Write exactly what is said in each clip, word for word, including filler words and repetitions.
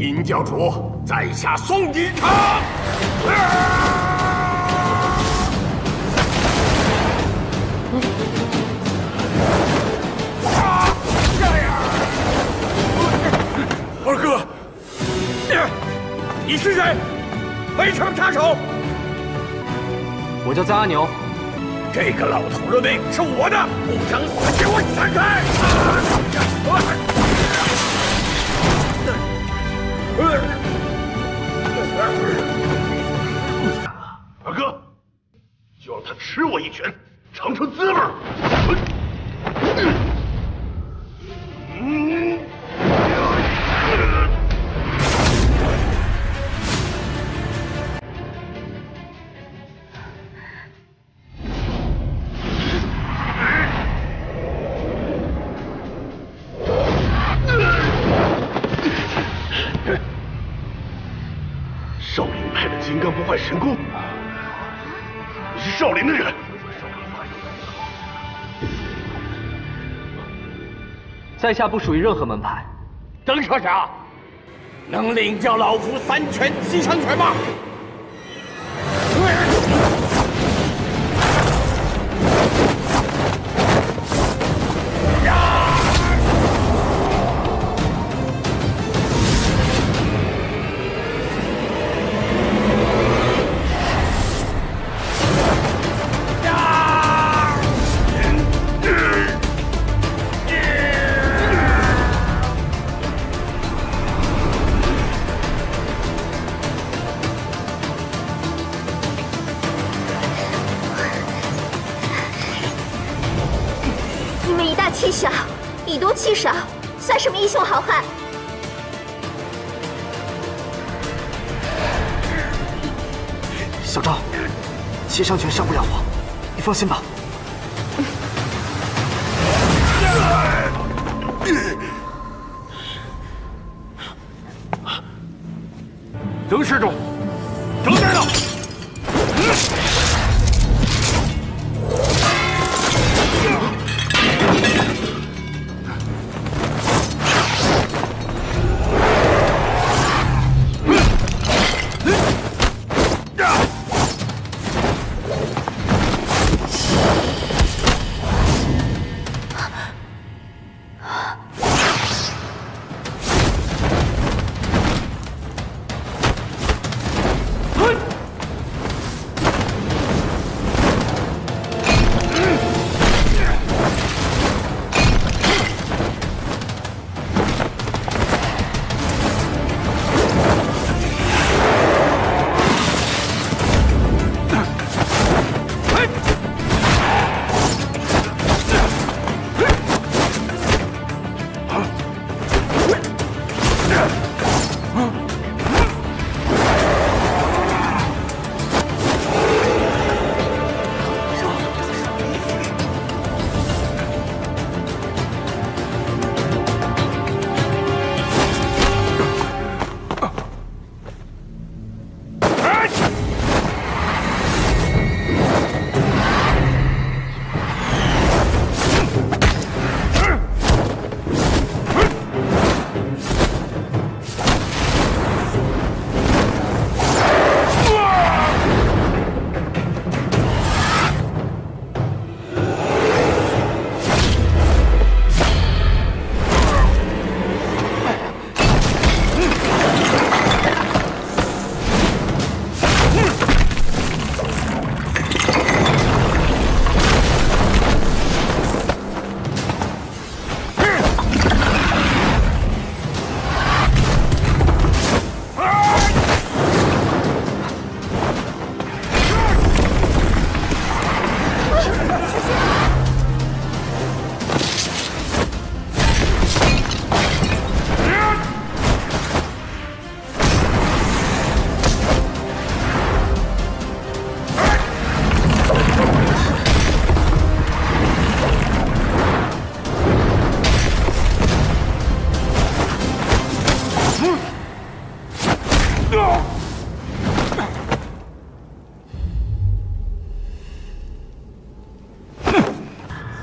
尹教主，在下送你一程。二哥，你是谁？为什么插手？我叫张阿牛。 这个老头的命是我的，不想死给我闪开！二哥，就让他吃我一拳，尝尝滋味！嗯，坏神功，你是少林的人，在下不属于任何门派。张少侠，能领教老夫三拳七伤拳吗？欺小，以多欺少，算什么英雄好汉？小赵，七伤拳伤不了我，你放心吧。曾施主，整点了。嗯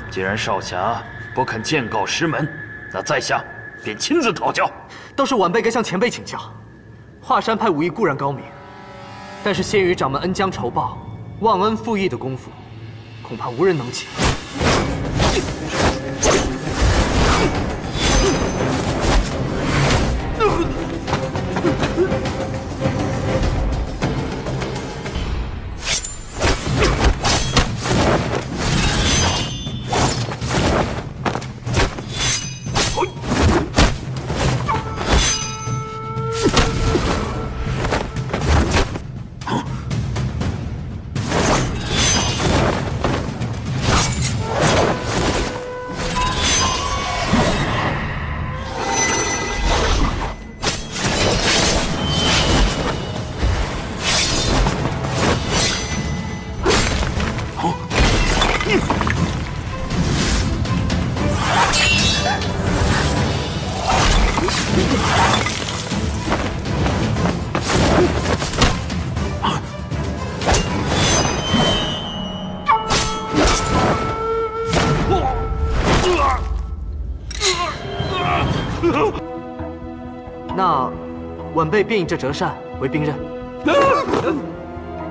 既然少侠不肯见告师门，那在下便亲自讨教。倒是晚辈该向前辈请教。华山派武艺固然高明，但是先于掌门恩将仇报、忘恩负义的功夫，恐怕无人能及。 晚辈便以这折扇为兵刃。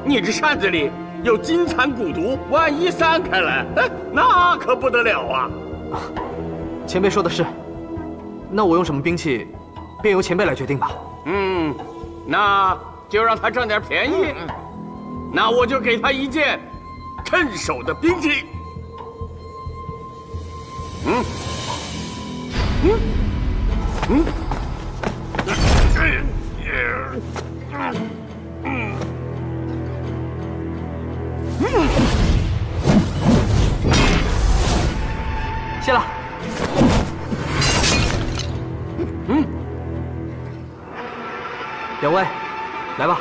你这扇子里有金蚕蛊毒，万一散开来，那可不得了啊！前辈说的是，那我用什么兵器，便由前辈来决定吧。嗯，那就让他占点便宜。那我就给他一件趁手的兵器。嗯，嗯，嗯。 谢了。嗯，两位，来吧。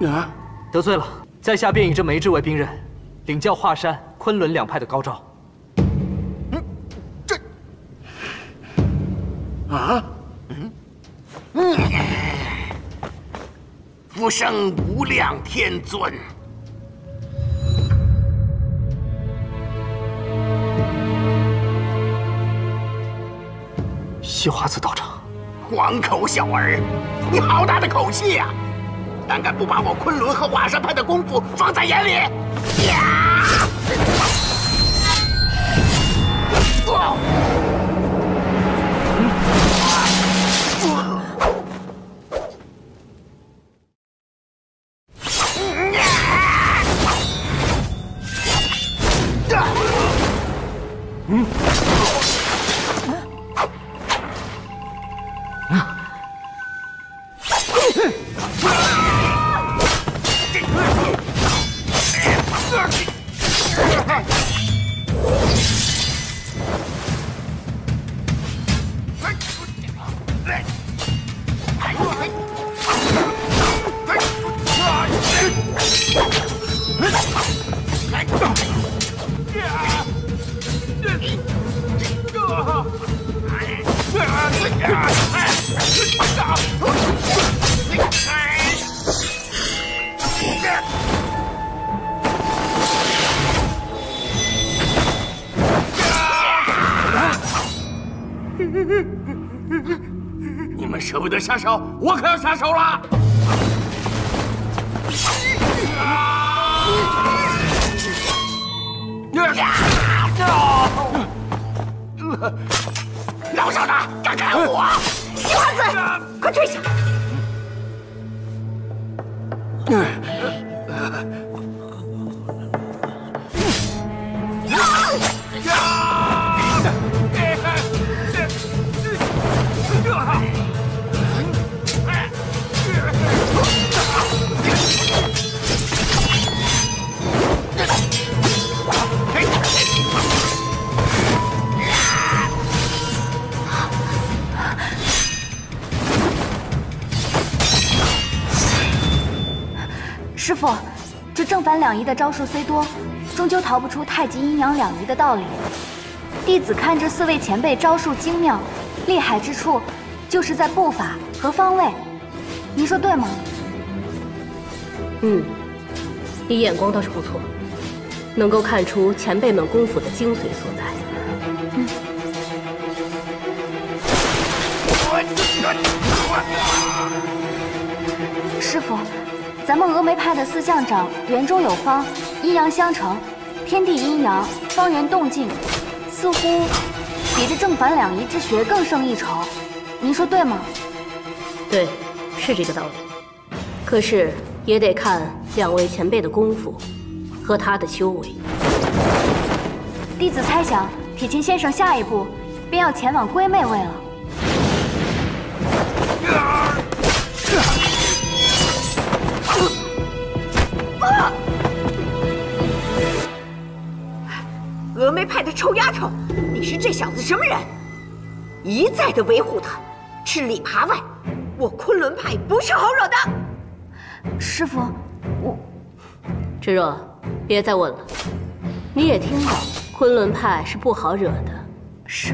呀！得罪了，在下便以这枚制为兵刃，领教华山、昆仑两派的高招。嗯，这啊，嗯嗯，不胜无量天尊。 西华子道长，黄口小儿，你好大的口气呀！ 胆敢不把我昆仑和华山派的功夫放在眼里！嗯，啊！ 你们舍不得下手，我可要下手了！ 老少的，敢砍我！西华子，快退下！师傅，这正反两仪的招数虽多，终究逃不出太极阴阳两仪的道理。弟子看这四位前辈招数精妙，厉害之处就是在步法和方位。您说对吗？嗯，你眼光倒是不错，能够看出前辈们功夫的精髓所在。嗯。师傅。 咱们峨眉派的四象掌圆中有方，阴阳相成，天地阴阳，方圆动静，似乎比这正反两仪之学更胜一筹。您说对吗？对，是这个道理。可是也得看两位前辈的功夫和他的修为。弟子猜想，铁琴先生下一步便要前往龟妹位了。 峨眉派的臭丫头，你是这小子什么人？一再的维护他，吃里扒外，我昆仑派不是好惹的。师傅，我芷若，别再问了。你也听到，昆仑派是不好惹的。是。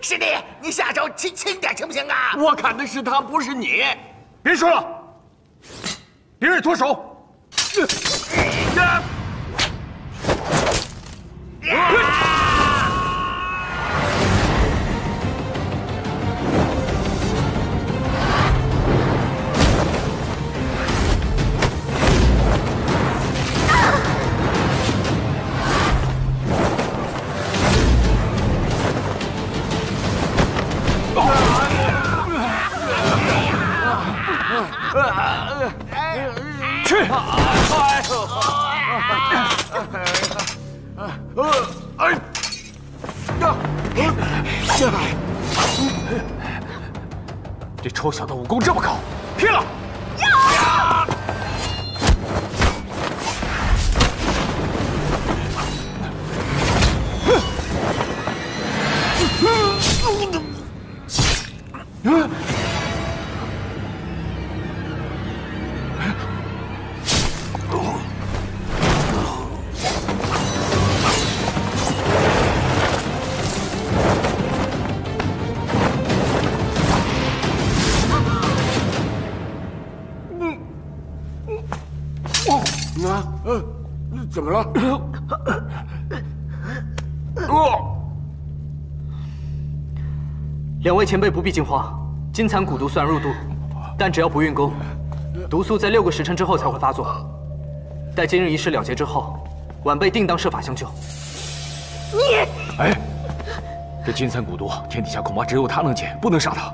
师弟，你下手轻轻点，行不行啊？我砍的是他，不是你。别说了，别人脱手。这臭小子武功这么高，拼了！ 怎么了？两位前辈不必惊慌，金蚕蛊毒虽然入肚，但只要不运功，毒素在六个时辰之后才会发作。待今日一事了结之后，晚辈定当设法相救。你哎，这金蚕蛊毒，天底下恐怕只有他能解，不能杀他。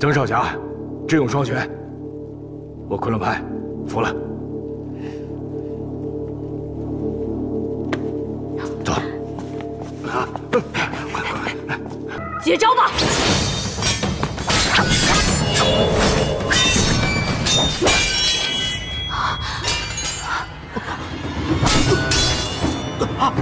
曾少侠，智勇双全。 我昆仑派服了，走，啊，快快快，接招吧！啊！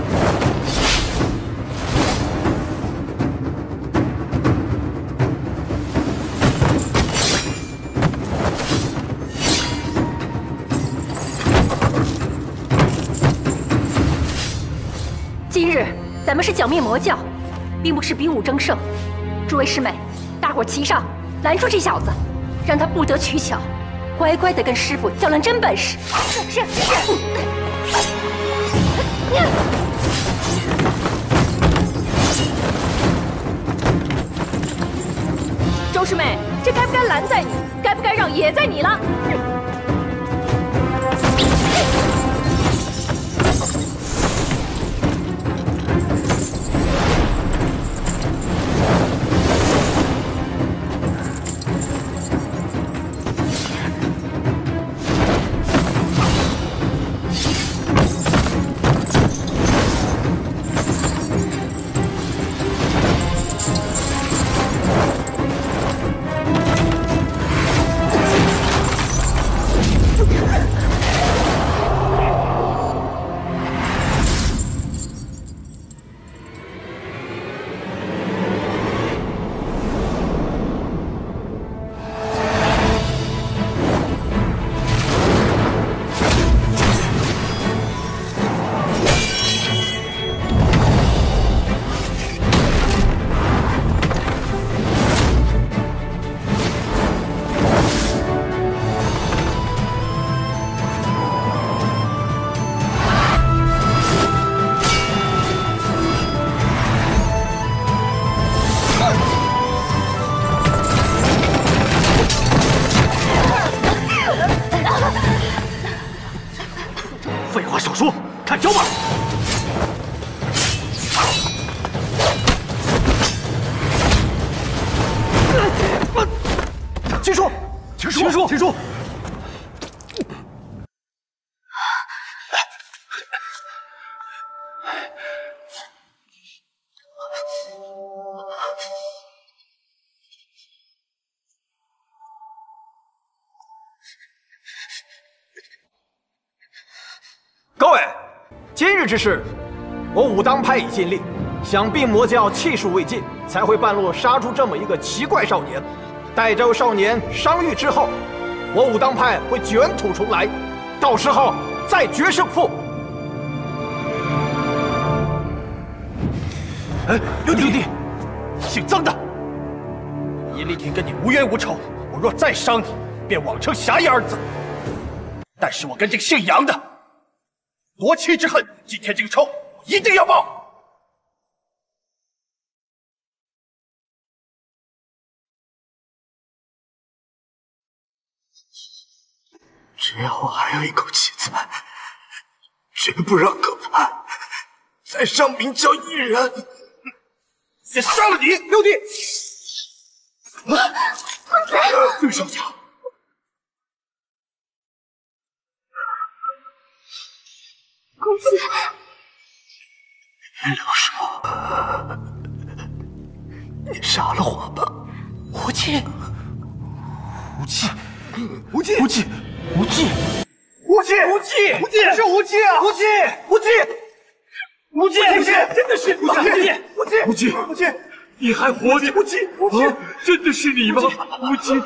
咱们是剿灭魔教，并不是比武争胜。诸位师妹，大伙齐上拦住这小子，让他不得取巧，乖乖的跟师傅较量真本事。是是是。周师妹，这该不该拦在你，该不该让也在你了。废话少说，看招吧！ 秦叔，秦叔，秦叔，秦叔！各位，今日之事，我武当派已尽力，想必魔教气数未尽，才会半路杀出这么一个奇怪少年。 待这位少年伤愈之后，我武当派会卷土重来，到时候再决胜负。哎，六弟，六弟，姓曾的，尹立庭跟你无冤无仇，我若再伤你，便枉称侠义二字。但是我跟这个姓杨的夺妻之恨，今天这个仇我一定要报。 只要我还有一口气在，绝不让葛派再伤明教一人。也杀了你，六弟！啊！陆少侠，公子，柳叔，你杀了我吧！无忌，无忌，无忌，无忌。 无忌，无忌，无忌，无忌，是无忌啊！无忌，无忌，无忌，无忌，真的是你！无忌，无忌，无忌，你还活着！无忌，无忌，真的是你吗？无忌，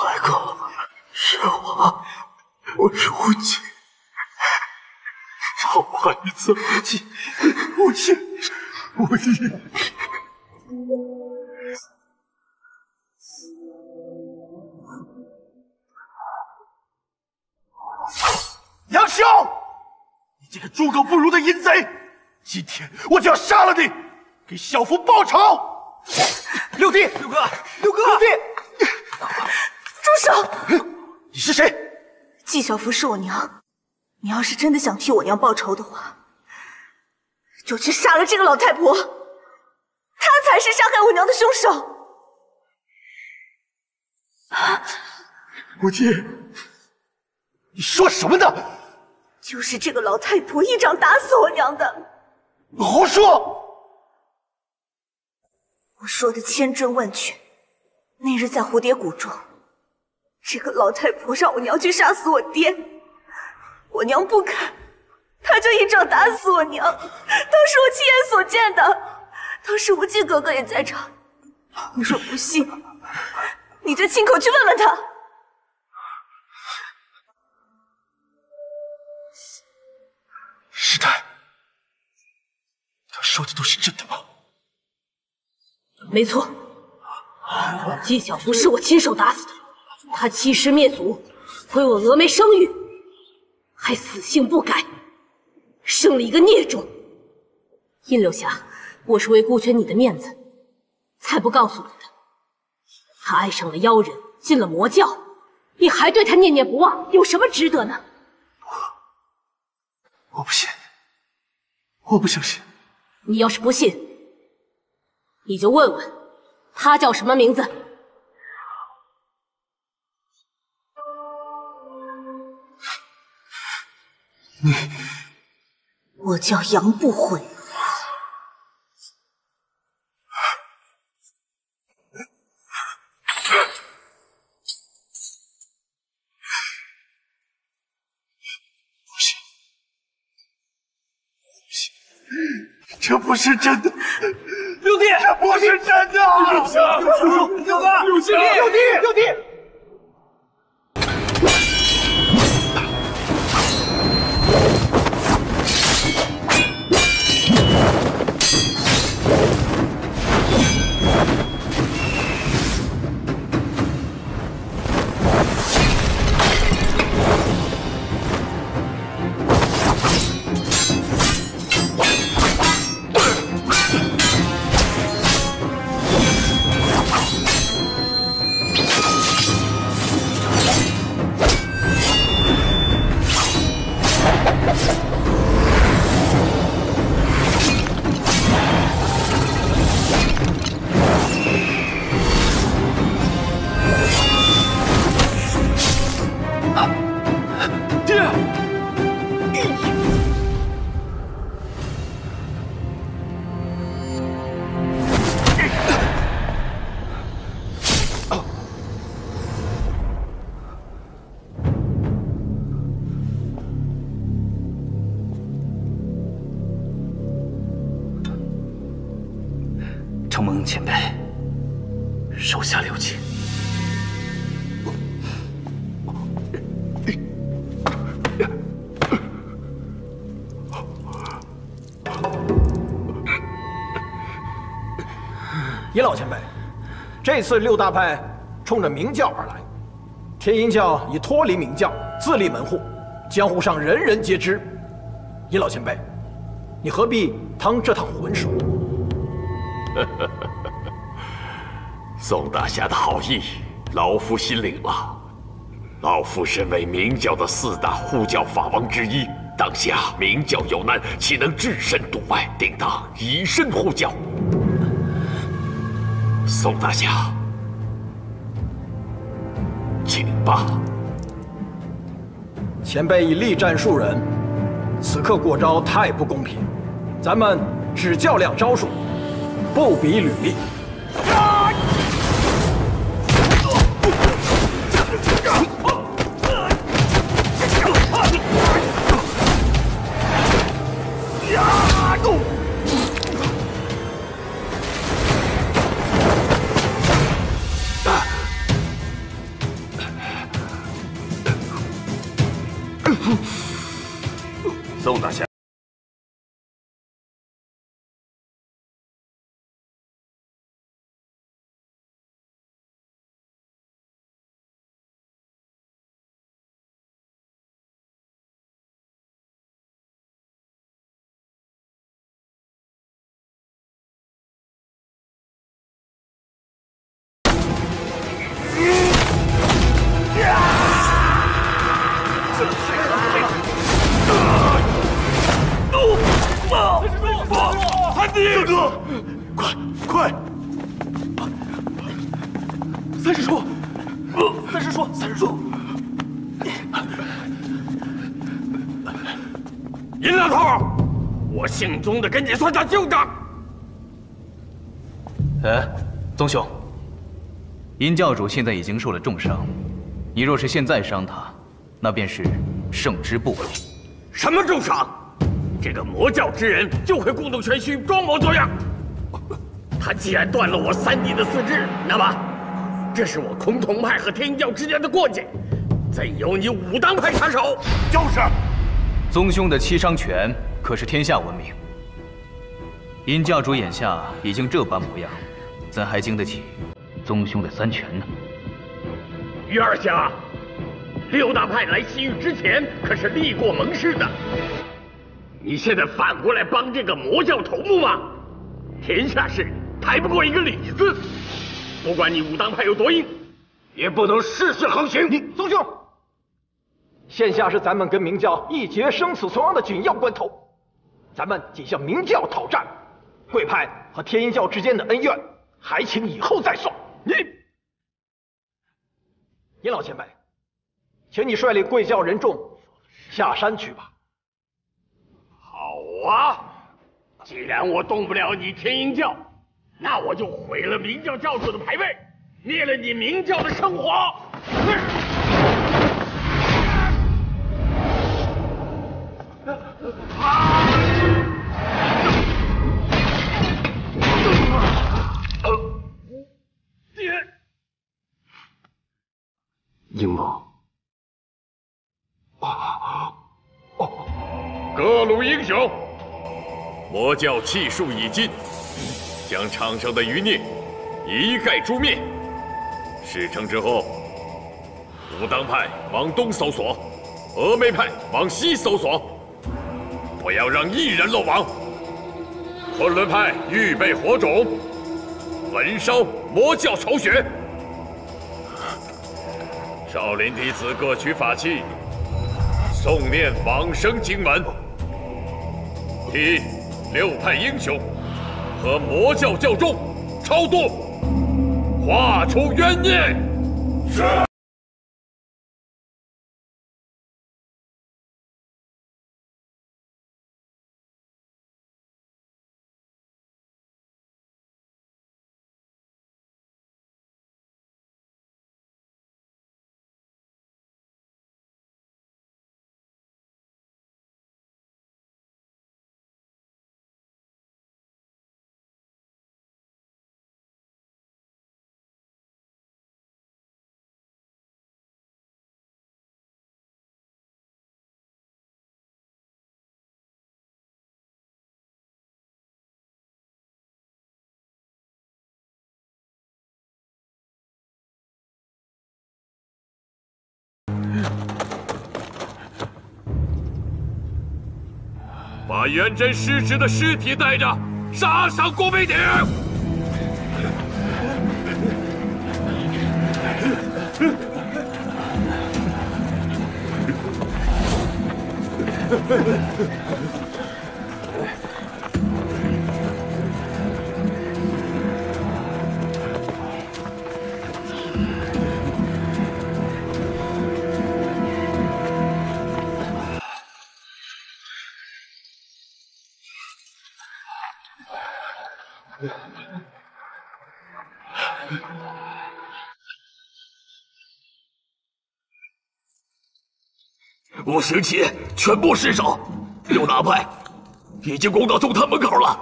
外公，是我，我是无忌，让我换一次无忌，无忌，无忌。 杨兄，你这个猪狗不如的淫贼！今天我就要杀了你，给小福报仇！六弟，六哥，六哥，六弟，住手！你是谁？纪小福是我娘，你要是真的想替我娘报仇的话，就去杀了这个老太婆，她才是杀害我娘的凶手！啊，无忌。 你说什么呢？就是这个老太婆一掌打死我娘的。胡说！我说的千真万确。那日在蝴蝶谷中，这个老太婆让我娘去杀死我爹，我娘不肯，她就一掌打死我娘。都是我亲眼所见的。当时无忌哥哥也在场。你若不信，你就亲口去问问他。 师太，他说的都是真的吗？没错，纪晓芙是我亲手打死的，他欺师灭祖，毁我峨眉声誉，还死性不改，生了一个孽种。殷柳霞，我是为顾全你的面子，才不告诉你的。他爱上了妖人，进了魔教，你还对他念念不忘，有什么值得呢？ 我不信，我不相信。你要是不信，你就问问他叫什么名字。你，我叫杨不悔。这不是真的，六弟，这不是真的！六叔，六哥，六弟，六弟，六弟。承蒙前辈手下留情。 尹老前辈，这次六大派冲着明教而来，天音教已脱离明教，自立门户，江湖上人人皆知。尹老前辈，你何必趟这趟浑水？宋大侠的好意，老夫心领了。老夫身为明教的四大护教法王之一，当下明教有难，岂能置身度外？定当以身护教。 宋大侠，请吧。前辈已力战数人，此刻过招太不公平，咱们只较量招数，不比履历。啊 宋大侠。姓宗的，跟你算上旧账。哎，宗兄，殷教主现在已经受了重伤，你若是现在伤他，那便是胜之不武。什么重伤？这个魔教之人就会故弄玄虚，装模作样。他既然断了我三弟的四肢，那么这是我崆峒派和天音教之间的过节，怎由你武当派插手？就是。宗兄的七伤拳。 可是天下闻名，殷教主眼下已经这般模样，怎还经得起宗兄的三拳呢？于二侠，六大派来西域之前可是立过盟誓的，你现在反过来帮这个魔教头目吗？天下事抬不过一个理字，不管你武当派有多硬，也不能恃势横行。你宗兄，现下是咱们跟明教一决生死存亡的紧要关头。 咱们仅向明教讨债，贵派和天音教之间的恩怨，还请以后再算。你，尹老前辈，请你率领贵教人众下山去吧。好啊，既然我动不了你天音教，那我就毁了明教教主的牌位，灭了你明教的圣火。啊！ 英某，各路英雄，魔教气数已尽，将场上的余孽一概诛灭。事成之后，武当派往东搜索，峨眉派往西搜索，不要让一人漏网。昆仑派预备火种，焚烧魔教巢穴。 少林弟子各取法器，诵念往生经文，替六派英雄和魔教教众超度，化除冤孽。是。把元贞失职的尸体带着，杀上郭飞艇。 五行旗全部失守，六大派已经攻到宗坛门口了。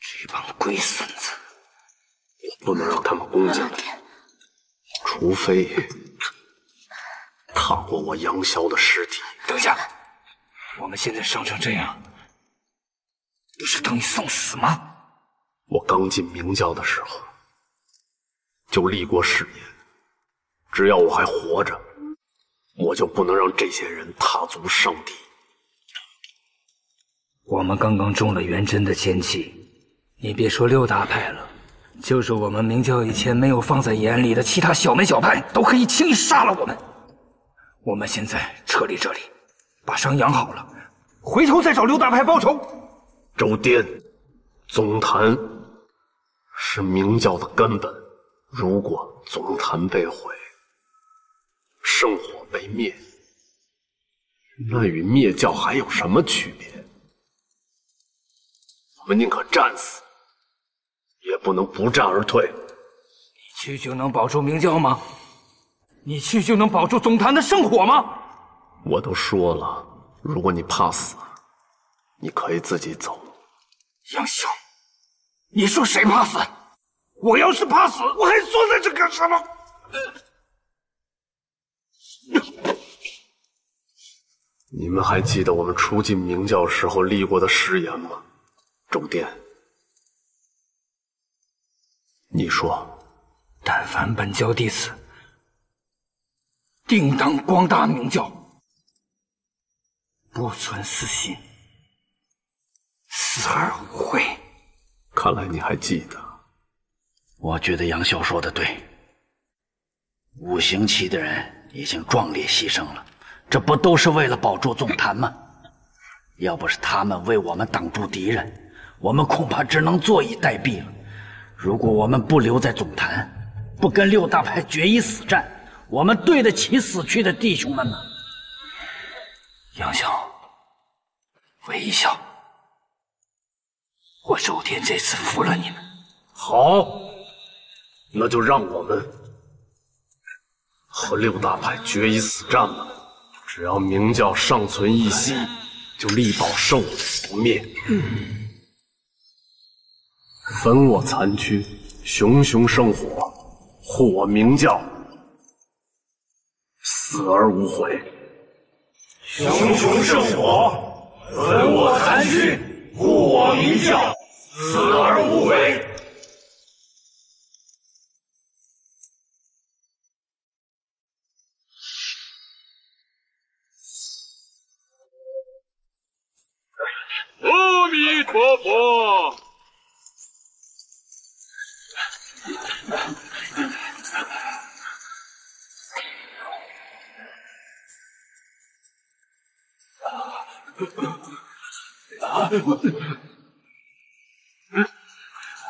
这帮龟孙子，我不能让他们攻进来，除非踏过我杨逍的尸体。等一下，我们现在伤成这样，不是等你送死吗？我刚进明教的时候就立过誓言，只要我还活着。 我就不能让这些人踏足上帝。我们刚刚中了元真的奸计，你别说六大派了，就是我们明教以前没有放在眼里的其他小门小派，都可以轻易杀了我们。我们现在撤离这里，把伤养好了，回头再找六大派报仇。周颠，总坛是明教的根本，如果总坛被毁， 圣火被灭，那与灭教还有什么区别？我们宁可战死，也不能不战而退。你去就能保住明教吗？你去就能保住总坛的圣火吗？我都说了，如果你怕死，你可以自己走。杨修，你说谁怕死？我要是怕死，我还坐在这干什么？呃 你们还记得我们初进明教时候立过的誓言吗？周颠，你说，但凡本教弟子，定当光大明教，不存私心，死而无悔。看来你还记得。我觉得杨逍说的对，五行旗的人已经壮烈牺牲了。 这不都是为了保住总坛吗？要不是他们为我们挡住敌人，我们恐怕只能坐以待毙了。如果我们不留在总坛，不跟六大派决一死战，我们对得起死去的弟兄们吗？杨逍，魏一笑，我周颠这次服了你们。好，那就让我们和六大派决一死战吧。 只要明教尚存一息，就力保圣火不灭。焚我残躯，熊熊圣火，护我明教，死而无悔。熊熊圣火，焚我残躯，护我明教，死而无悔。 阿弥陀佛！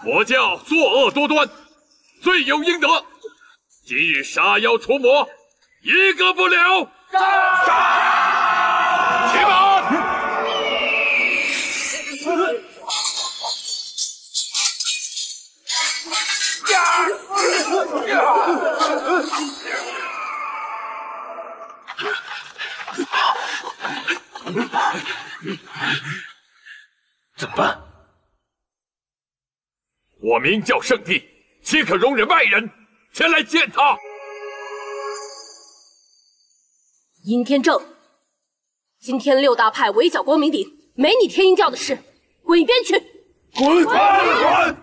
魔教作恶多端，罪有应得，今日杀妖除魔，一个不留。杀！杀！起跑！ 怎么办？我明教圣地，岂可容忍外人前来践踏？殷天正，今天六大派围剿光明顶，没你天鹰教的事，滚一边去！滚！滚！滚！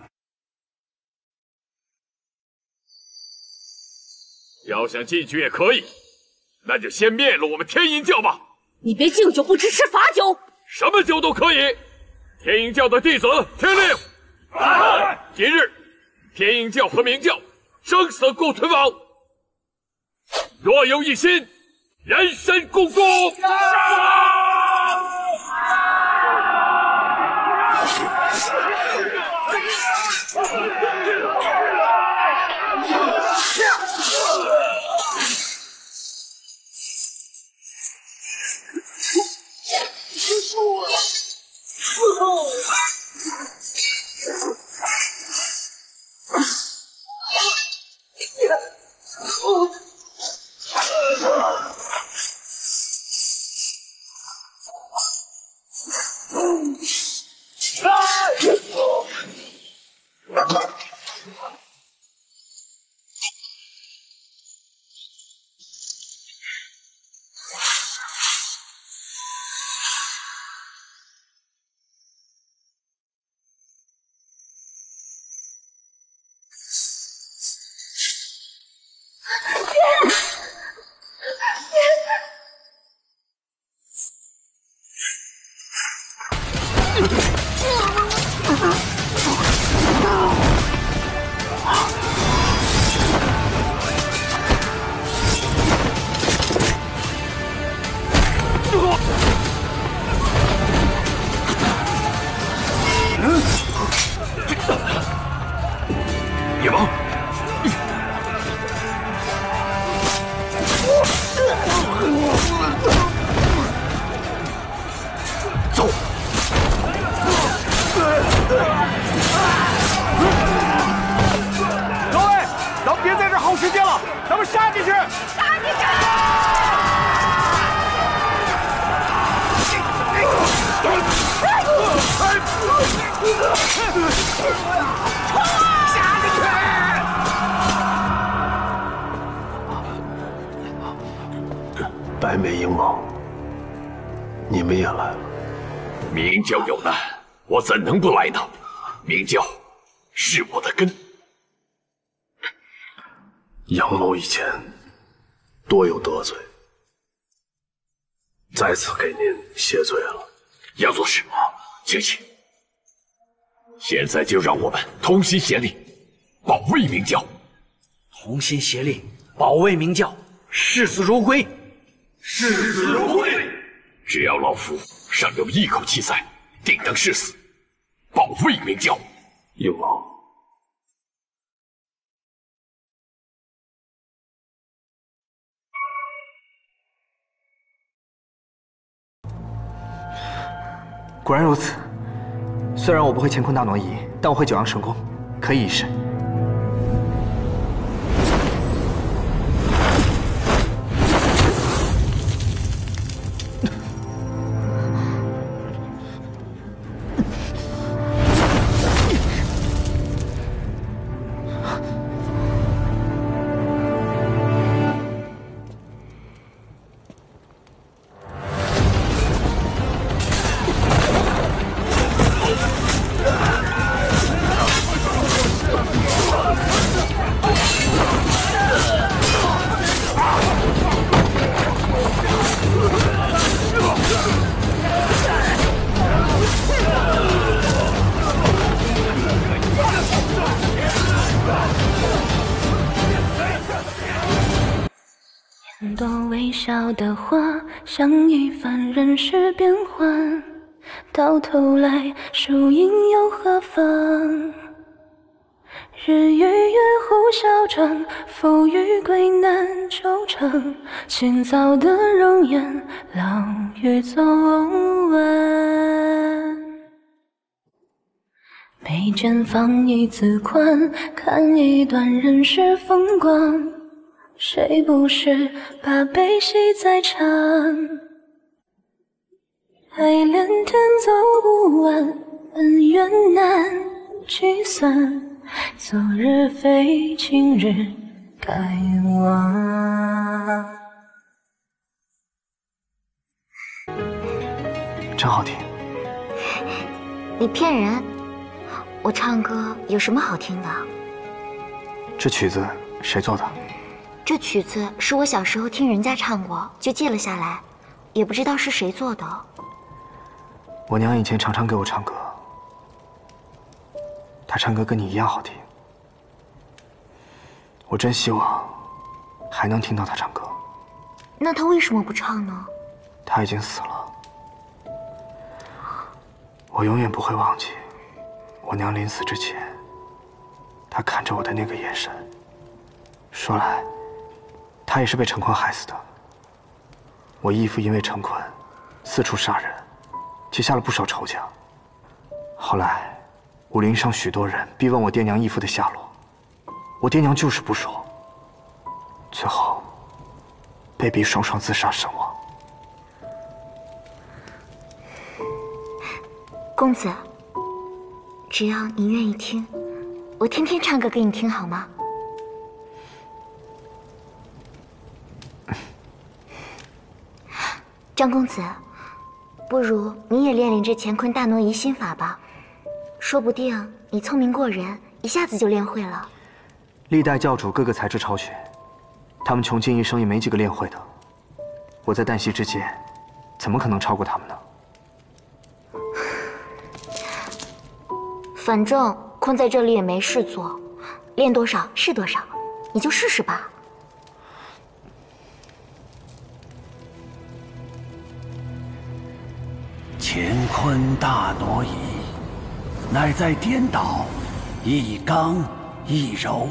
要想进去也可以，那就先灭了我们天鹰教吧。你别敬酒不吃吃罚酒。什么酒都可以。天鹰教的弟子听令，啊、今日天鹰教和明教生死共存亡，若有一心，人神共诛。杀！ 白眉鹰盟，你们也来了。明教有难，我怎能不来呢？明教是我的根。杨某以前多有得罪，再次给您谢罪了。杨宗室，请起。现在就让我们同心协力，保卫明教。同心协力，保卫明教，视死如归。 视死如归！只要老夫尚有一口气在，定当誓死保卫明教。有劳。果然如此。虽然我不会乾坤大挪移，但我会九阳神功，可以一试。 小的花像一番人世变幻，到头来输赢又何妨？日与月互消长，浮与归难愁肠。清早的容颜，老与昨晚。眉间放一字宽，看一段人世风光。 谁不是把悲喜在尝？爱恋天走不完，恩怨难计算。昨日非今日，该忘。真好听。你骗人！我唱歌有什么好听的？这曲子谁做的？ 这曲子是我小时候听人家唱过，就记了下来，也不知道是谁做的。我娘以前常常给我唱歌，她唱歌跟你一样好听。我真希望还能听到她唱歌。那她为什么不唱呢？她已经死了，我永远不会忘记我娘临死之前，她看着我的那个眼神。说来，她也是被陈坤害死的。我义父因为陈坤四处杀人。 结下了不少仇家。后来，武陵上许多人逼问我爹娘义父的下落，我爹娘就是不说。最后，被逼双双自杀身亡。公子，只要你愿意听，我天天唱歌给你听好吗？张公子。 不如你也练练这乾坤大挪移心法吧，说不定你聪明过人，一下子就练会了。历代教主个个才智超群，他们穷尽一生也没几个练会的。我在旦夕之间，怎么可能超过他们呢？反正坤在这里也没事做，练多少是多少，你就试试吧。 乾坤大挪移，乃在颠倒一刚一柔，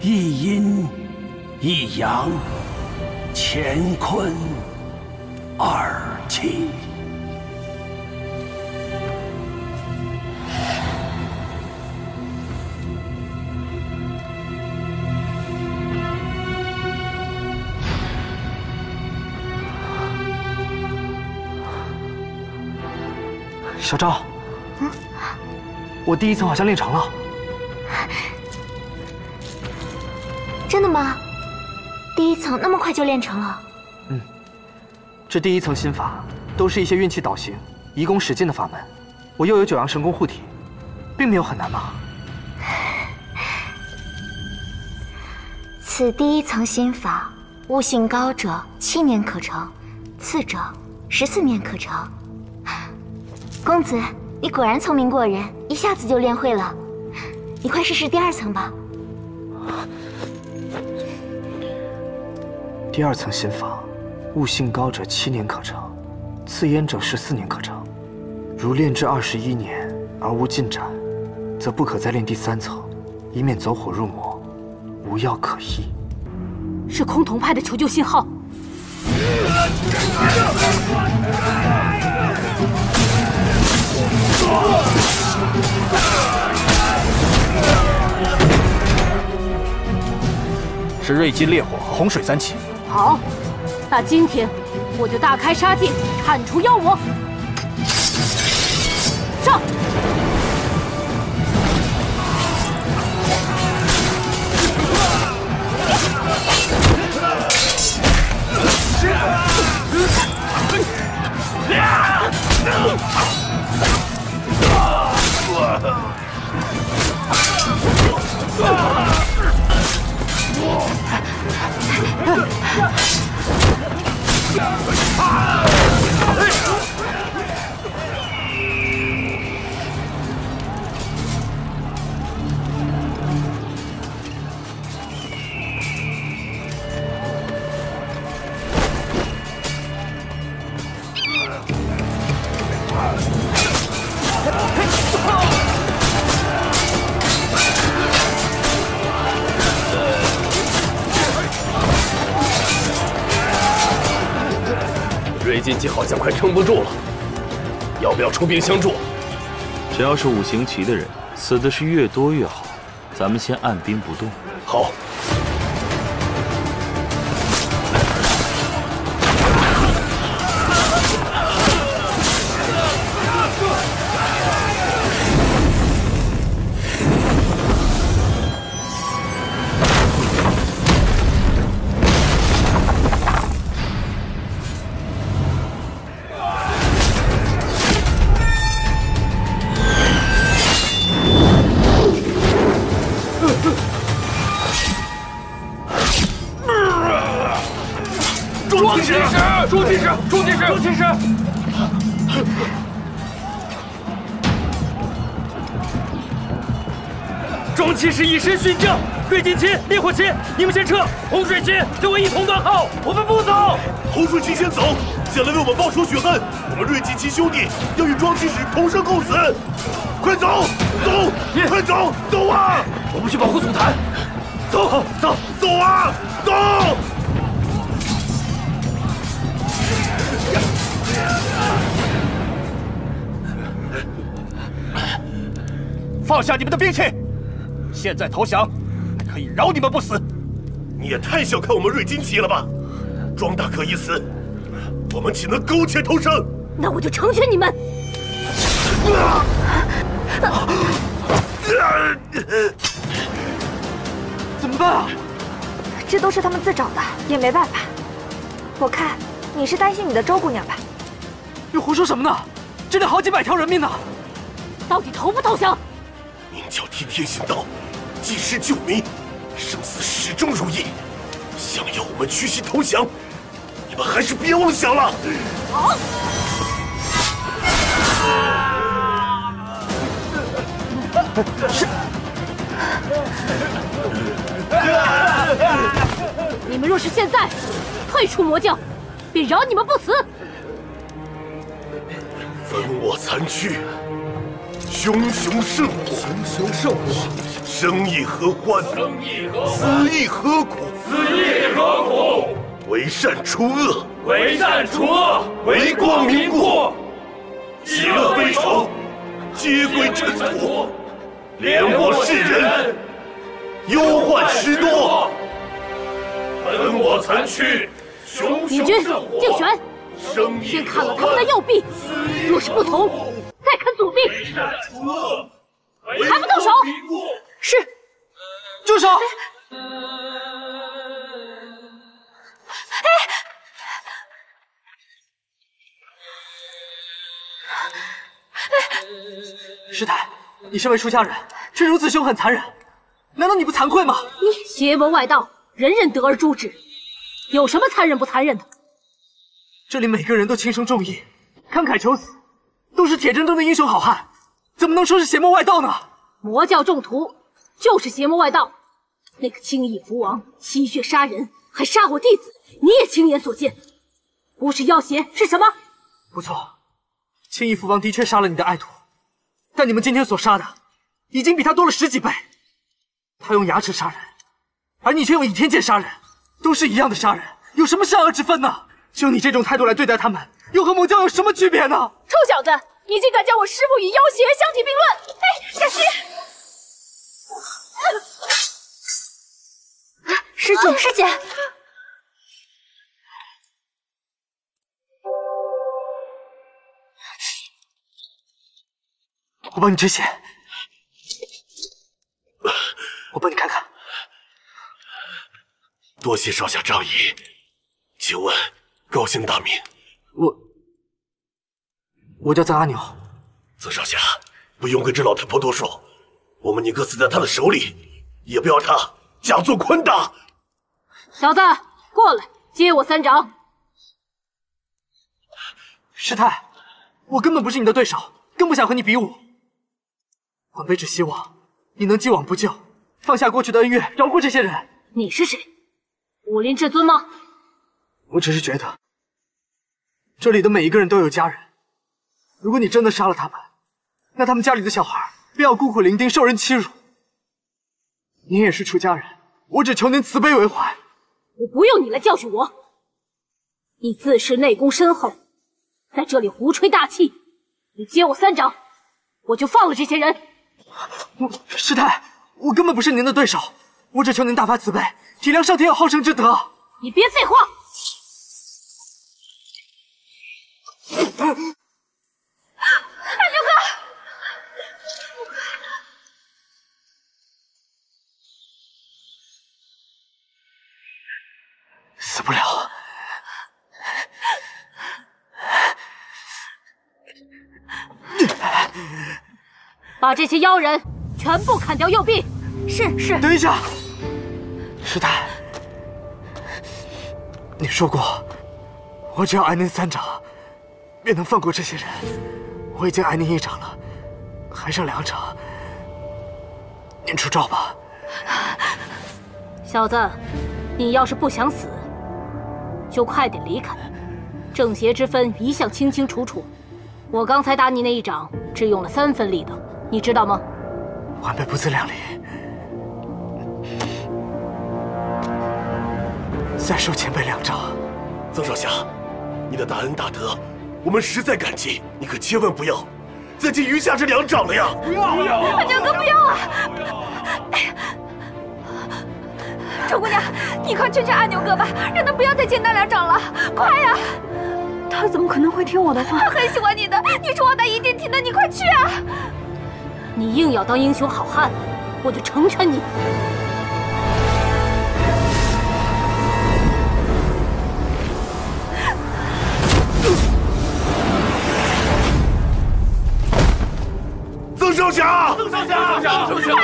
一阴一阳，乾坤二气。小赵，嗯，我第一层好像练成了，真的吗？第一层那么快就练成了？嗯，这第一层心法都是一些运气导形、移功使劲的法门，我又有九阳神功护体，并没有很难吧？此第一层心法，悟性高者七年可成，次者十四年可成。 公子，你果然聪明过人，一下子就练会了。你快试试第二层吧。第二层心法，悟性高者七年可成，次焉者十四年可成。如练至二十一年而无进展，则不可再练第三层，以免走火入魔，无药可医。是崆峒派的求救信号。 是瑞金烈火和洪水三起。好，那今天我就大开杀戒，铲除妖魔。上！近期好像快撑不住了，要不要出兵相助？只要是五行旗的人，死的是越多越好。咱们先按兵不动。好。 诛金石！诛金石！诛金石！诛金石！中期是以身殉境，贵近亲、烈火亲，你们先撤，洪水亲随我一同断后，我们不走。洪水亲先走，想来为我们报仇雪恨，我们瑞近亲兄弟要与庄七使同生共死。快走，走，快走，走啊！我们去保护总坛。走，走，走啊，走！ 放下你们的兵器，现在投降，可以饶你们不死。你也太小看我们瑞金旗了吧！庄大哥一死，我们岂能苟且偷生？那我就成全你们。啊啊啊、怎么办啊？这都是他们自找的，也没办法。我看你是担心你的周姑娘吧？你胡说什么呢？这得好几百条人命呢！到底投不投降？ 明教替天行道，济世救民，生死始终如一。想要我们屈膝投降，你们还是别妄想了。好。是。你们若是现在退出魔教，便饶你们不死。焚我残躯。 熊熊圣火，熊熊圣火，生亦何欢，生亦何欢，死亦何苦，死亦何苦。为善除恶，为善除恶，为光明过。喜乐悲愁，皆归尘土。怜我世人，忧患时多。焚我残躯，熊熊圣火。帝君，竞选，先砍了他们的右臂，若是不从。 再啃左臂，还不动手？是，住手！哎，师太，你身为出家人，却如此凶狠残忍，难道你不惭愧吗？你邪魔外道，人人得而诛之，有什么残忍不残忍的？这里每个人都轻生重义，慷慨求死。 都是铁铮铮的英雄好汉，怎么能说是邪魔外道呢？魔教众徒就是邪魔外道，那个轻易福王吸血杀人，还杀我弟子，你也亲眼所见，不是要挟是什么？不错，轻易福王的确杀了你的爱徒，但你们今天所杀的，已经比他多了十几倍。他用牙齿杀人，而你却用倚天剑杀人，都是一样的杀人，有什么善恶之分呢？就你这种态度来对待他们。 又和魔教有什么区别呢？臭小子，你竟敢将我师父与妖邪相提并论！哎，小心！啊，师姐，师姐，我帮你止血，我帮你看看。多谢少侠仗义，请问高姓大名？ 我我叫曾阿牛，曾少侠，不用跟这老太婆多说，我们宁可死在她的手里，也不要她假作坤达。小子，过来接我三掌。师太，我根本不是你的对手，更不想和你比武。晚辈只希望你能既往不咎，放下过去的恩怨，饶过这些人。你是谁？武林至尊吗？我只是觉得。 这里的每一个人都有家人，如果你真的杀了他们，那他们家里的小孩便要孤苦伶仃，受人欺辱。您也是出家人，我只求您慈悲为怀。我不用你来教训我，你自恃内功深厚，在这里胡吹大气。你接我三掌，我就放了这些人。我师太，我根本不是您的对手，我只求您大发慈悲，体谅上天有好生之德。你别废话。 二舅哥，死不了。把这些妖人全部砍掉右臂。是是。等一下，师太，你说过，我只要挨您三掌。 便能放过这些人。我已经挨您一掌了，还剩两掌，您出招吧，小子，你要是不想死，就快点离开。正邪之分一向清清楚楚，我刚才打你那一掌只用了三分力的，你知道吗？晚辈不自量力，再受前辈两掌。曾少侠，你的大恩大德，我们实在感激，你可千万不要 再记余下这两掌了呀！不要不要，两个不要啊！哎呀，周姑娘，你快劝劝阿牛哥吧，让他不要再接那两掌了，快呀！他怎么可能会听我的话？他很喜欢你的，你说我他一定听的，你快去啊！你硬要当英雄好汉，我就成全你。 少侠，曾少侠，曾少侠，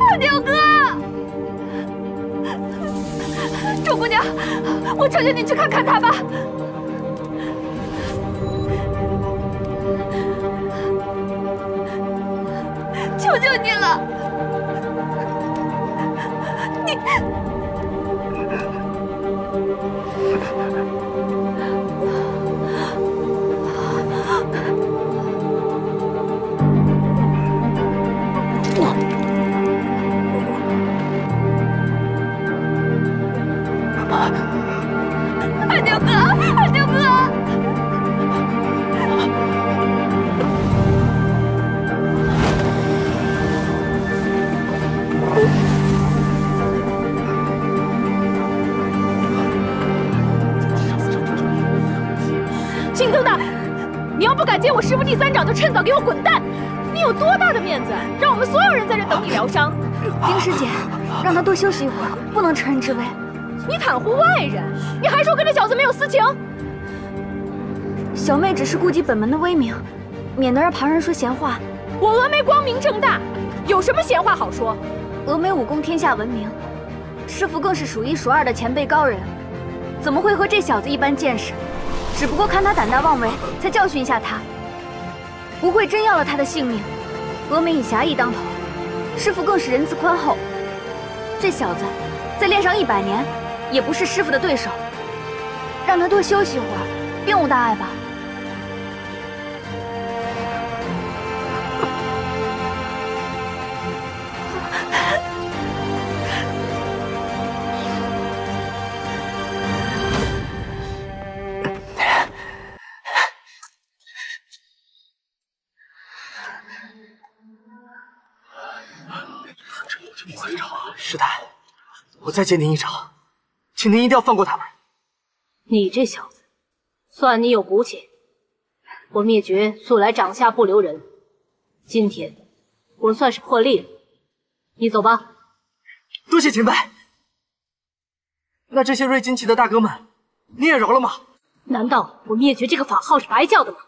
阿牛哥，周姑娘，我求求你去看看他吧。求求你了，你。 师傅第三掌就趁早给我滚蛋！你有多大的面子，让我们所有人在这等你疗伤？丁师姐，让他多休息一会儿，不能趁人之危。你袒护外人，你还说跟这小子没有私情？小妹只是顾及本门的威名，免得让旁人说闲话。我峨眉光明正大，有什么闲话好说？峨眉武功天下闻名，师傅更是数一数二的前辈高人，怎么会和这小子一般见识？只不过看他胆大妄为，才教训一下他。 不会真要了他的性命。峨眉以侠义当头，师傅更是仁慈宽厚。这小子再练上一百年，也不是师傅的对手。让他多休息一会儿，并无大碍吧？我再借您一掌，请您一定要放过他们。你这小子，算你有骨气。我灭绝素来掌下不留人，今天我算是破例了。你走吧。多谢前辈。那这些瑞金旗的大哥们，你也饶了吗？难道我灭绝这个法号是白叫的吗？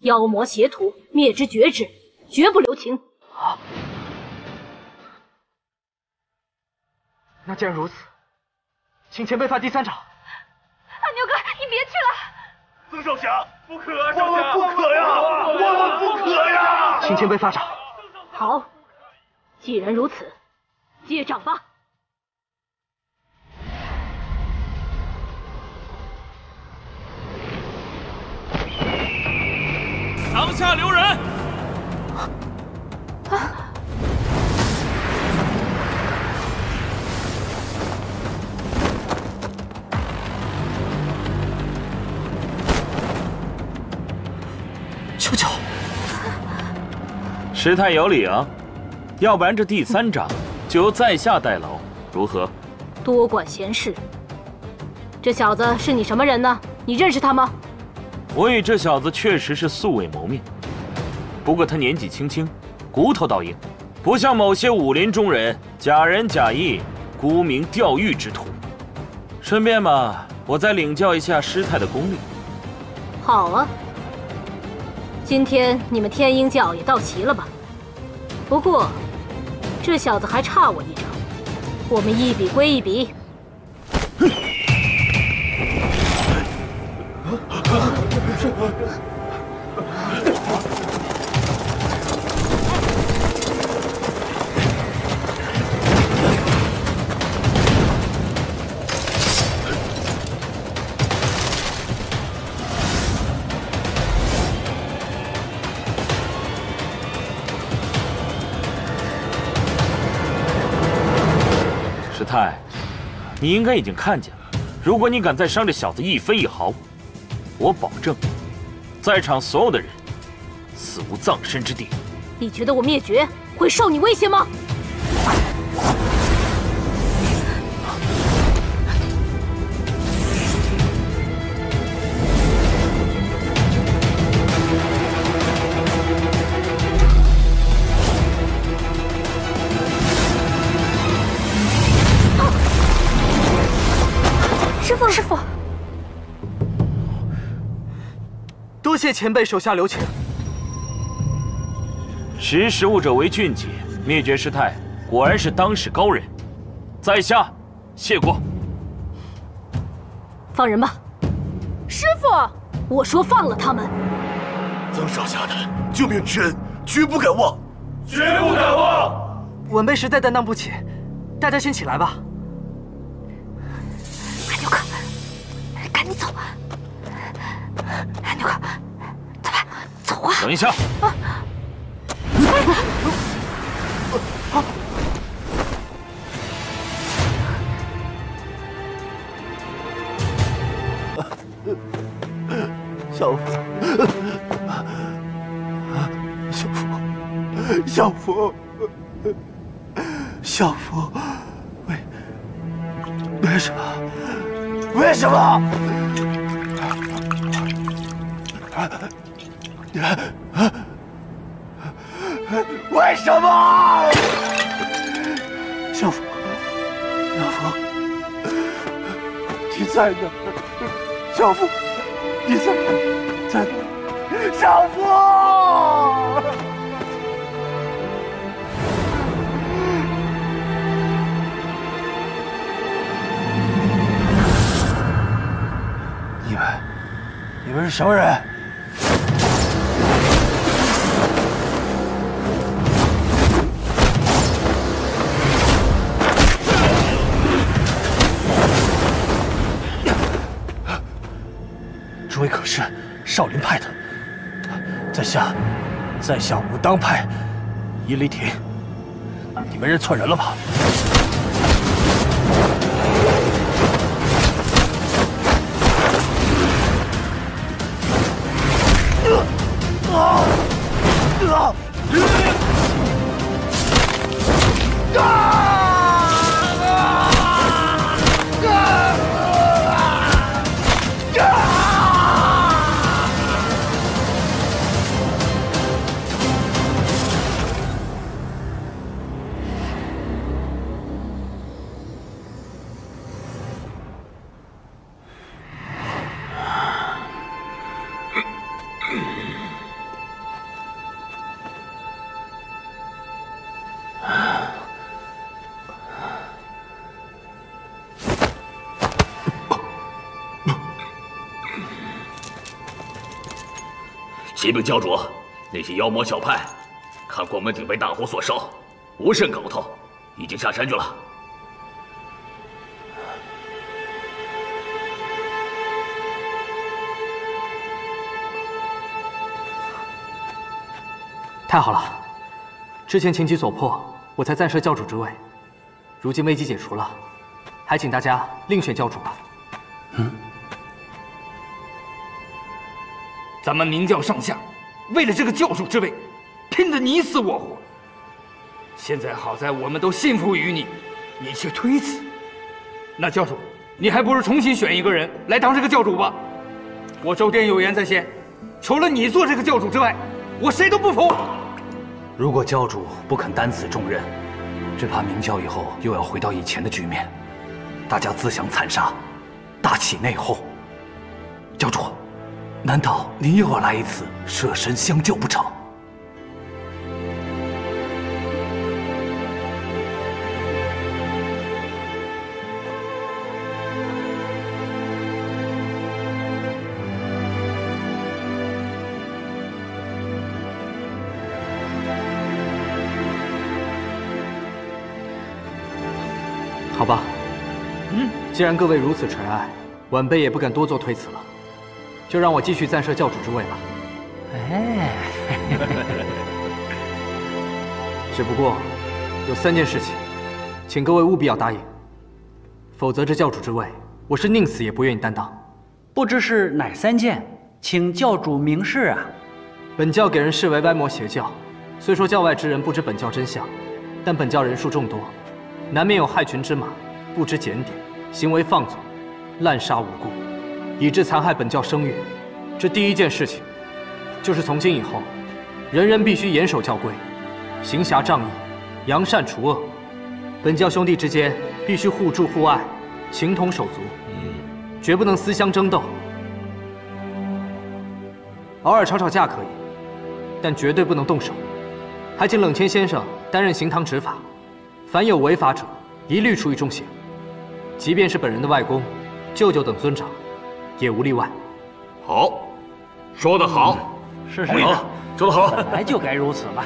妖魔邪徒，灭之绝之，绝不留情。啊！ 那既然如此，请前辈发第三掌。阿牛哥，你别去了。曾少侠，不可啊，少侠，不可呀，万万不可呀！请前辈发掌。好，既然如此，接掌吧。堂下留人。啊！ 舅舅，师太有理啊，要不然这第三掌就由在下代劳，如何？多管闲事。这小子是你什么人呢？你认识他吗？我与这小子确实是素未谋面，不过他年纪轻轻，骨头倒硬，不像某些武林中人假仁假义、沽名钓誉之徒。顺便嘛，我再领教一下师太的功力。好啊。 今天你们天鹰教也到齐了吧？不过，这小子还差我一掌，我们一比归一比。太，你应该已经看见了。如果你敢再伤这小子一分一毫，我保证，在场所有的人死无葬身之地。你觉得我灭绝会受你威胁吗？ 多谢前辈手下留情。识时务者为俊杰，灭绝师太果然是当世高人，在下谢过。放人吧，师傅！我说放了他们。曾少侠的救命之恩，绝不敢忘，绝不敢忘。晚辈实在担当不起，大家先起来吧。安牛哥，赶紧走！安牛哥。 等一下！啊！小福，小福，小福，小福，为为什么？为什么？为什么？小福，小福，你在哪儿？小福，你在哪儿？在哪儿？小福，你们，你们是什么人？ 可是少林派的，在下，在下武当派殷离亭，你们认错人了吧？啊啊啊！ 启禀教主，那些妖魔小派，看关门顶被大火所烧，无甚搞头，已经下山去了。太好了，之前情急所迫，我才暂设教主之位，如今危机解除了，还请大家另选教主吧。嗯。 咱们明教上下，为了这个教主之位，拼得你死我活。现在好在我们都信服于你，你却推辞。那教主，你还不如重新选一个人来当这个教主吧。我周殿有言在先，除了你做这个教主之外，我谁都不服。如果教主不肯担此重任，只怕明教以后又要回到以前的局面，大家自相残杀，大起内讧。教主。 难道您又要来一次舍身相救不成？好吧，嗯，既然各位如此垂爱，晚辈也不敢多做推辞了。 就让我继续暂设教主之位吧。哎，只不过有三件事情，请各位务必要答应。否则这教主之位，我是宁死也不愿意担当。不知是哪三件，请教主明示啊。本教给人视为歪魔邪教，虽说教外之人不知本教真相，但本教人数众多，难免有害群之马，不知检点，行为放纵，滥杀无辜，以致残害本教声誉。这第一件事情，就是从今以后，人人必须严守教规，行侠仗义，扬善除恶。本教兄弟之间必须互助互爱，情同手足，绝不能私相争斗。偶尔吵吵架可以，但绝对不能动手。还请冷谦先生担任刑堂执法，凡有违法者，一律处以重刑。即便是本人的外公、舅舅等尊长，也无例外。好，说得好，嗯、是是好，说得好，本来就该如此嘛。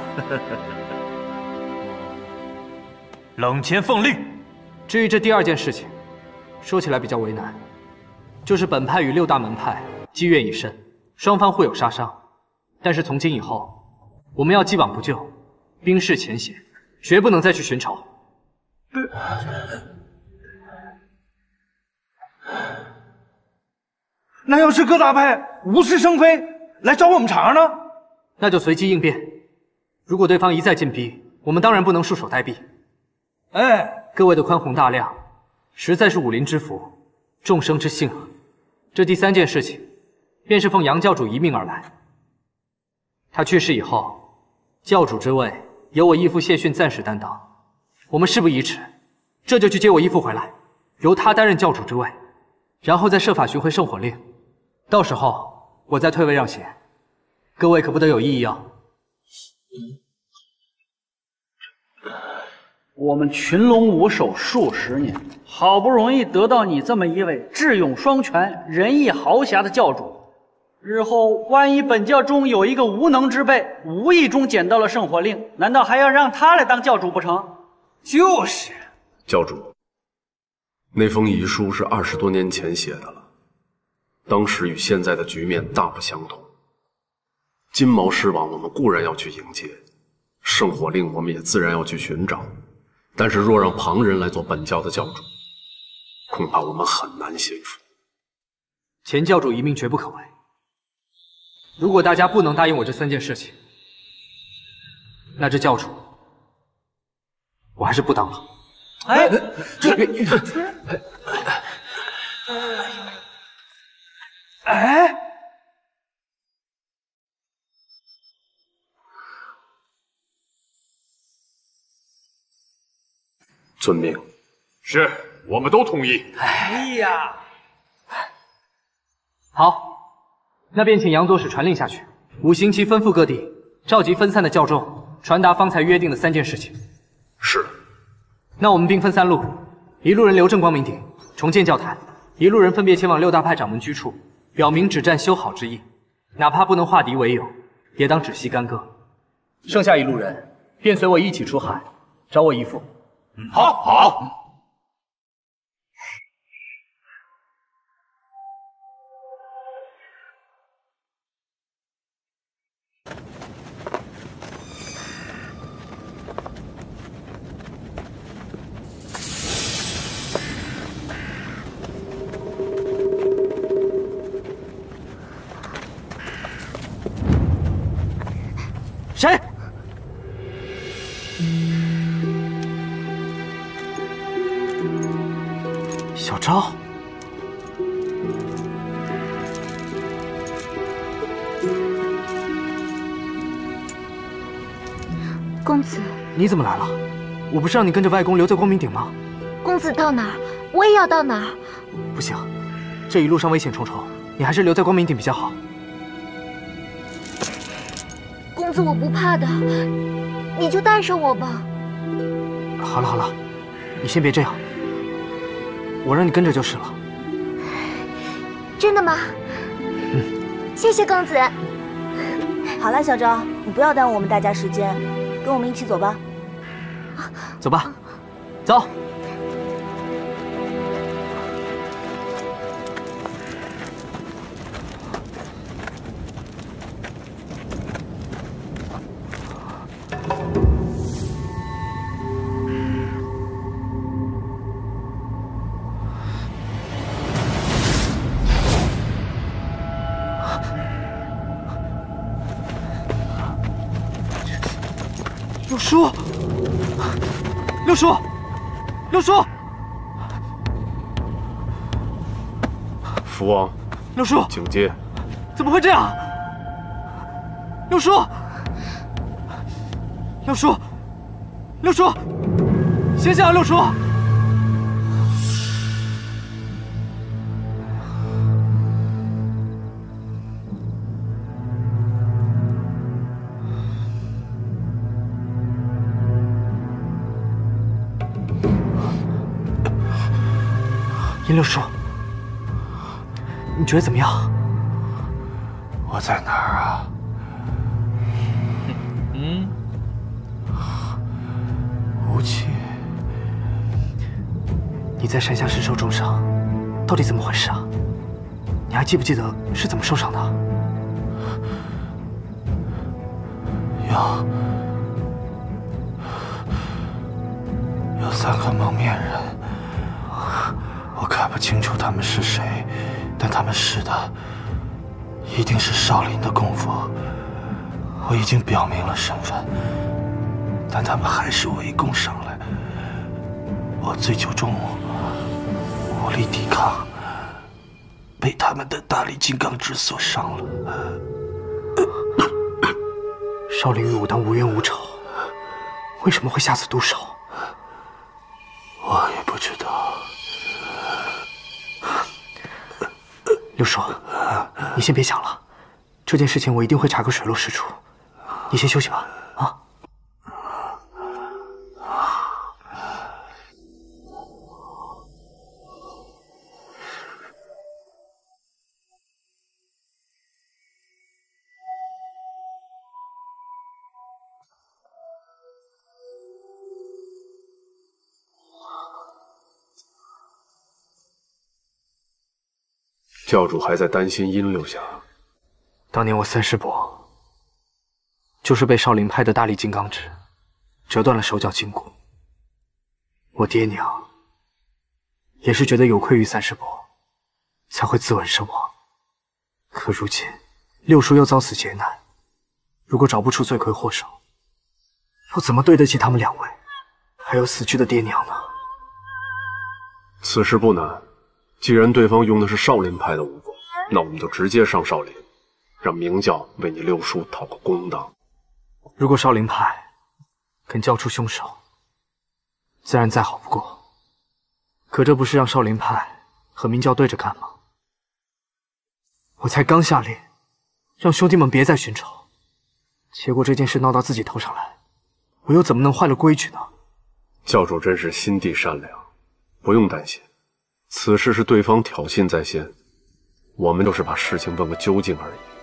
冷谦奉令。至于这第二件事情，说起来比较为难，就是本派与六大门派积怨已深，双方互有杀伤。但是从今以后，我们要既往不咎，冰释前嫌，绝不能再去寻仇。呃 那要是各大派无事生非来找我们茬呢？那就随机应变。如果对方一再进逼，我们当然不能束手待毙。哎，各位的宽宏大量，实在是武林之福，众生之幸啊！这第三件事情，便是奉杨教主遗命而来。他去世以后，教主之位由我义父谢逊暂时担当，我们事不宜迟，这就去接我义父回来，由他担任教主之位。 然后再设法寻回圣火令，到时候我再退位让贤，各位可不得有异议啊！我们群龙无首数十年，好不容易得到你这么一位智勇双全、仁义豪侠的教主，日后万一本教中有一个无能之辈，无意中捡到了圣火令，难道还要让他来当教主不成？就是，教主。 那封遗书是二十多年前写的了，当时与现在的局面大不相同。金毛狮王我们固然要去迎接，圣火令我们也自然要去寻找，但是若让旁人来做本教的教主，恐怕我们很难信服。前教主一命绝不可违。如果大家不能答应我这三件事情，那这教主我还是不当了。 哎，这哎，遵命。是，我们都同意。哎呀，好，那便请杨左使传令下去，五行旗吩咐各地召集分散的教众，传达方才约定的三件事情。是。 那我们兵分三路，一路人留正光明顶，重建教坛；一路人分别前往六大派掌门居处，表明止战修好之意，哪怕不能化敌为友，也当止息干戈。剩下一路人便随我一起出海，找我义父。好，好。谁？小昭，公子，你怎么来了？我不是让你跟着外公留在光明顶吗？公子到哪儿，我也要到哪儿。不行，这一路上危险重重，你还是留在光明顶比较好。 公子，我不怕的，你就带上我吧。好了好了，你先别这样，我让你跟着就是了。真的吗？嗯，谢谢公子。好了，小昭，你不要耽误我们大家时间，跟我们一起走吧。走吧，走。六叔，六叔，六叔，福王，六叔，警戒！怎么会这样？六叔，六叔，六叔，醒醒啊，六叔！ 尹六叔，你觉得怎么样？我在哪儿啊？嗯，无期，你在山下身受重伤，到底怎么回事啊？你还记不记得是怎么受伤的？有有三个蒙面人。 我看不清楚他们是谁，但他们是的，一定是少林的功夫。我已经表明了身份，但他们还是围攻上来。我最终无力抵抗，被他们的大力金刚指所伤了。少林与武当无冤无仇，为什么会下此毒手？我也不知道。 六叔，你先别想了，这件事情我一定会查个水落石出。你先休息吧，啊。教主还在担心殷六侠。当年我三师伯就是被少林派的大力金刚指折断了手脚筋骨。我爹娘也是觉得有愧于三师伯，才会自刎身亡。可如今六叔又遭此劫难，如果找不出罪魁祸首，又怎么对得起他们两位，还有死去的爹娘呢？此事不难。 既然对方用的是少林派的武功，那我们就直接上少林，让明教为你六叔讨个公道。如果少林派肯交出凶手，自然再好不过。可这不是让少林派和明教对着干吗？我才刚下令让兄弟们别再寻仇，结果这件事闹到自己头上来，我又怎么能坏了规矩呢？教主真是心地善良，不用担心。 此事是对方挑衅在先，我们就是把事情问个究竟而已。